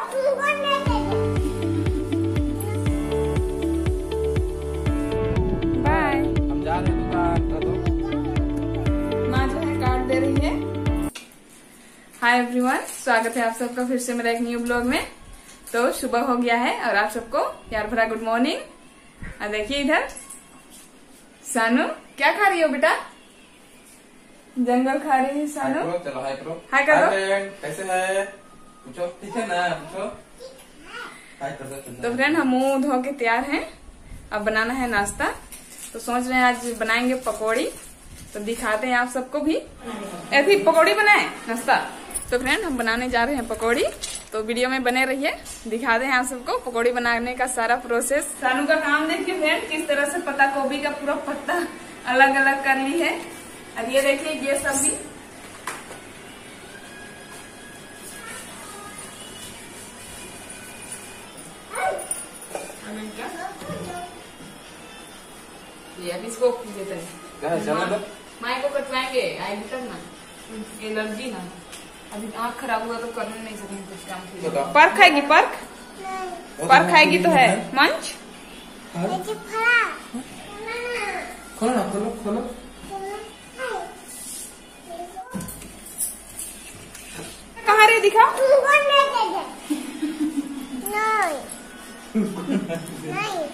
Bye. हम जा रहे हैं दुकान, माँ जो है कार्ड दे रही है। हाय एवरीवन, स्वागत है आप सबका फिर से मेरा एक न्यू ब्लॉग में। तो सुबह हो गया है और आप सबको प्यार भरा गुड मॉर्निंग। और देखिए इधर सानू क्या खा रही हो बेटा? जंगल खा रही है सानू। चलो हाय करो, हाय करो, कैसे है पूछो, ठीक है ना पूछो। तो फ्रेंड हम मुंह धो के तैयार हैं, अब बनाना है नाश्ता। तो सोच रहे हैं आज बनाएंगे पकौड़ी, तो दिखाते हैं आप सबको भी। ऐसी पकौड़ी बनाए नाश्ता। तो फ्रेंड हम बनाने जा रहे हैं पकौड़ी, तो वीडियो में बने रहिए, दिखाते हैं आप सबको पकौड़ी बनाने का सारा प्रोसेस। सानू का काम देखिए फ्रेंड, किस तरह से पत्ता गोभी का पूरा पत्ता अलग अलग कर ली है। और ये देखिए ये सब भी ये अभी इसको माई को कटवाएंगे, आएगी तब ना, एलर्जी ना। अभी आँख खराब हुआ तो करना नहीं सकेंगे कुछ काम। पर्क खाएगी, पर्क पर्क खाएगी तो है मंच। खोलो ना, खोलो खोलो। कहाँ रे दिखाओ?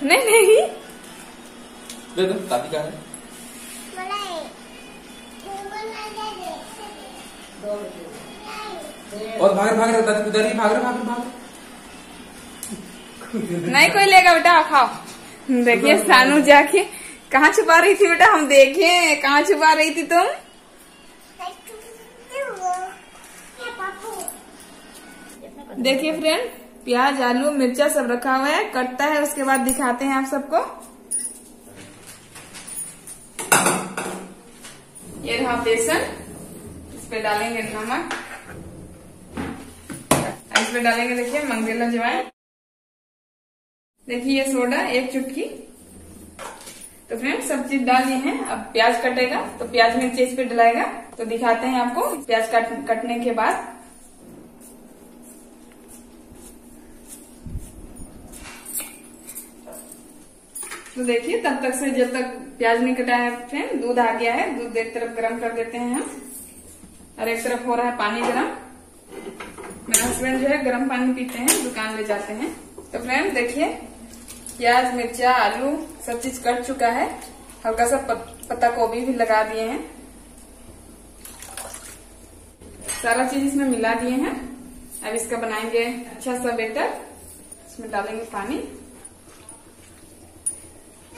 नहीं नहीं दे दो ताकि क्या है। और भाग रहा था उधर ही, भाग रहा। नहीं कोई लेगा बेटा, खाओ। देखिए सानू जाके कहाँ छुपा रही थी बेटा, हम देखे कहाँ छुपा रही थी तुम। देखिए फ्रेंड प्याज आलू मिर्चा सब रखा हुआ है, कटता है उसके बाद दिखाते हैं आप सबको। ये रहा बेसन, इस पे डालेंगे नमक, इसमें डालेंगे देखिए मंगरेला अजवाइन, देखिए ये सोडा एक चुटकी। तो फ्रेंड सब चीज डाल दिए हैं, अब प्याज कटेगा तो प्याज मिर्च इस पे डलाएगा। तो दिखाते हैं आपको प्याज कटने के बाद। तो देखिए तब तक से जब तक प्याज नहीं कटा है फ्रेंड दूध आ गया है। दूध एक तरफ गर्म कर देते हैं हम और एक तरफ हो रहा है पानी गर्म। मेरे हस्बैंड जो है गर्म पानी पीते हैं, दुकान ले जाते हैं। तो फ्रेंड देखिए प्याज मिर्चा आलू सब चीज कट चुका है, हल्का सा पत्ता गोभी भी लगा दिए हैं, सारा चीज इसमें मिला दिए हैं। अब इसका बनाएंगे अच्छा सा बैटर, इसमें डालेंगे पानी।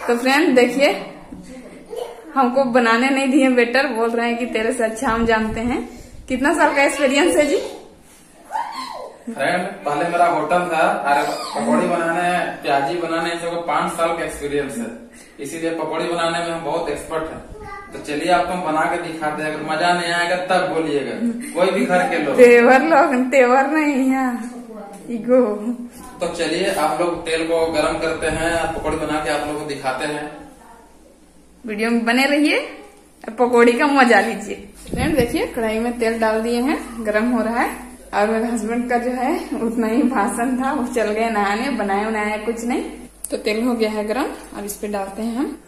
तो फ्रेंड देखिए हमको बनाने नहीं दिए बैटर, बोल रहे हैं कि तेरे से अच्छा हम जानते हैं। कितना साल का एक्सपीरियंस है जी? फ्रेंड पहले मेरा होटल था, अरे पकौड़ी बनाने प्याजी बनाने जो 5 साल का एक्सपीरियंस है, इसीलिए पकौड़ी बनाने में हम बहुत एक्सपर्ट हैं। तो चलिए आपको हम बना के दिखाते हैं, अगर मजा नहीं आएगा तब बोलिएगा। कोई भी घर के लोग तेवर नहीं है ईगो। तो चलिए आप लोग तेल को गर्म करते हैं, पकौड़ी बना के आप लोग को दिखाते हैं, वीडियो में बने रहिए, पकौड़ी का मजा लीजिए। फ्रेंड देखिए कढ़ाई में तेल डाल दिए हैं, गर्म हो रहा है। और मेरे हस्बैंड का जो है उतना ही भाषण था, वो चल गए नहाने, बनाया उनाया कुछ नहीं। तो तेल हो गया है गरम और इस पे डालते हैं हम।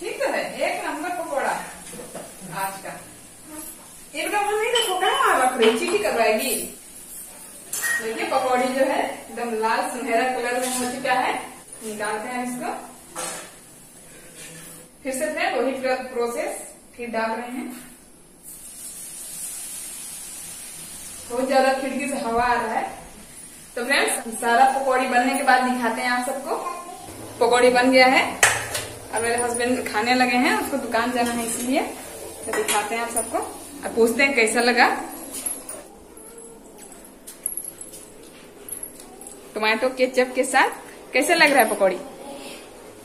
ठीक है, एक नंबर पकौड़ा आज का। एकदम नहीं देखो कहाँ रख रही, चीटी करवाएगी। देखिए पकौड़ी जो है एकदम लाल सुनहरा कलर में हो चुका है, निकालते हैं इसको। फिर से फ्रेंड वही प्रोसेस फिर डाल रहे हैं। बहुत ज्यादा खिड़की से हवा आ रहा है। तो फ्रेंड्स सारा पकौड़ी बनने के बाद दिखाते हैं आप सबको। पकौड़ी बन गया है और मेरे हस्बैंड खाने लगे हैं, उसको दुकान जाना है इसलिए। तो दिखाते हैं आप सबको और पूछते हैं कैसा लगा। टमाटो केचप के साथ कैसे लग रहा है पकौड़ी?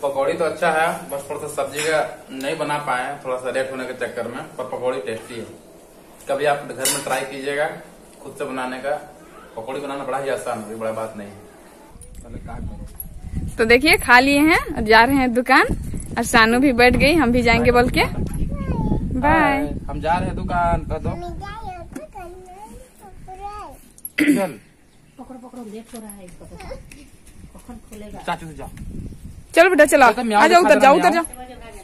पकौड़ी तो अच्छा है, बस थोड़ा सा सब्जी का नहीं बना पाए, थोड़ा सा लेट होने के चक्कर में, पर पकौड़ी टेस्टी है। कभी आप घर में ट्राई कीजिएगा खुद से बनाने का, पकौड़ी बनाना बड़ा ही आसान है, बड़ा बात नहीं है। तो देखिए खा लिए हैं और जा रहे हैं दुकान, और सानू भी बैठ गई, हम भी जाएंगे बोल के। बाय, हम जा रहे हैं दुकान। पकड़ो पकड़ो, लेट हो रहा है इसको, कौन खोलेगा? चाचू से जाओ, चलो बेटा चलो, आ जाओ, उधर जाओ, उधर जाओ,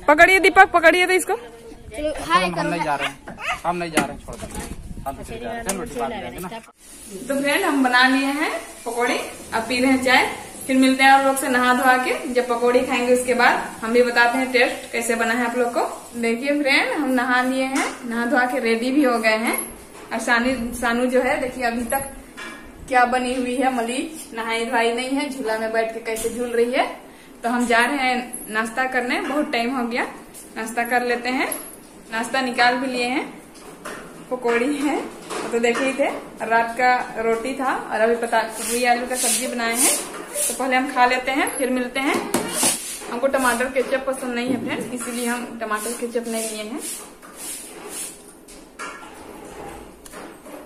पकड़िए दीपक, पकड़िए तो इसको। हम नहीं जा रहे हैं, हम नहीं जा रहे हैं, छोड़ दो। तो फ्रेंड हम बना लिए हैं पकौड़े, अब पी रहे हैं चाय, फिर मिलते हैं आप लोग से नहा धोआ के, जब पकौड़ी खाएंगे उसके बाद हम भी बताते हैं टेस्ट कैसे बना है आप लोग को। देखिए फ्रेंड हम नहा लिए हैं, नहा धोआ के रेडी भी हो गए हैं, और सानू जो है देखिए अभी तक क्या बनी हुई है मलीज, नहाई धोई नहीं है, झूला में बैठ के कैसे झूल रही है। तो हम जा रहे हैं नाश्ता करने, बहुत टाइम हो गया, नाश्ता कर लेते हैं, नाश्ता निकाल भी लिए हैं, पकौड़ी है तो देखे ही थे, रात का रोटी था, और अभी पत्तागोभी आलू का सब्जी बनाए हैं। तो पहले हम खा लेते हैं फिर मिलते हैं। हमको टमाटर केचप पसंद नहीं है फ्रेंड, इसीलिए हम टमाटर केचप नहीं लिए हैं।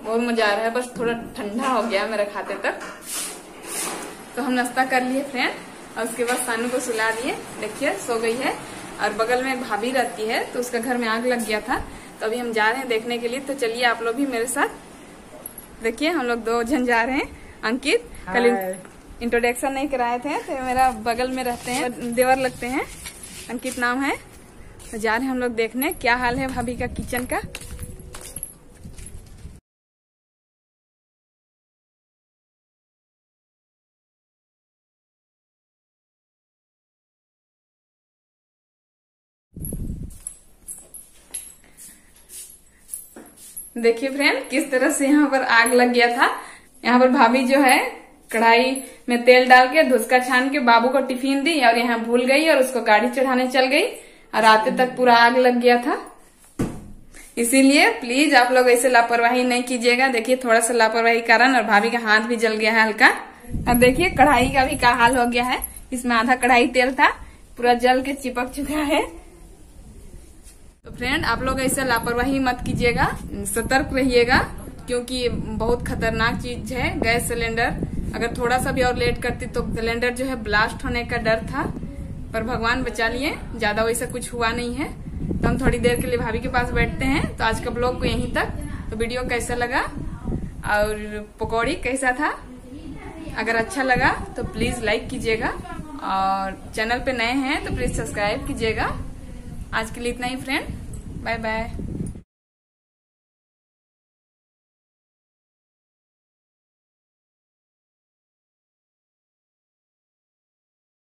बहुत मजा आ रहा है, बस थोड़ा ठंडा हो गया मेरा खाते तक। तो हम नाश्ता कर लिए फ्रेंड, और उसके बाद सानू को सुला दिए, देखिए सो गई है, और बगल में एक भाभी रहती है तो उसका घर में आग लग गया था, तो अभी हम जा रहे हैं देखने के लिए। तो चलिए आप लोग भी मेरे साथ, देखिए हम लोग दो जन जा रहे हैं। अंकित कल इंट्रोडक्शन नहीं कराए थे, तो मेरा बगल में रहते हैं, देवर लगते हैं, अंकित नाम है। तो जा रहे हैं हम लोग देखने क्या हाल है भाभी का किचन का। देखिए फ्रेंड किस तरह से यहाँ पर आग लग गया था, यहाँ पर भाभी जो है कढ़ाई में तेल डाल के धुसका छान के बाबू को टिफिन दी, और यहाँ भूल गई और उसको गाड़ी चढ़ाने चल गई, और आते तक पूरा आग लग गया था। इसीलिए प्लीज आप लोग ऐसे लापरवाही नहीं कीजिएगा। देखिए थोड़ा सा लापरवाही कारण और भाभी का हाथ भी जल गया है हल्का। अब देखिए कढ़ाई का भी क्या हाल हो गया है, इसमें आधा कढ़ाई तेल था, पूरा जल के चिपक चुका है। तो फ्रेंड आप लोग ऐसा लापरवाही मत कीजिएगा, सतर्क रहिएगा, क्योंकि बहुत खतरनाक चीज है गैस सिलेंडर। अगर थोड़ा सा भी और लेट करती तो सिलेंडर जो है ब्लास्ट होने का डर था, पर भगवान बचा लिए, ज्यादा वैसा कुछ हुआ नहीं है। तो हम थोड़ी देर के लिए भाभी के पास बैठते हैं। तो आज का ब्लॉग को यहीं तक। तो वीडियो कैसा लगा और पकौड़ी कैसा था, अगर अच्छा लगा तो प्लीज लाइक कीजिएगा, और चैनल पे नए हैं तो प्लीज सब्सक्राइब कीजिएगा। आज के लिए इतना ही फ्रेंड, बाय बाय।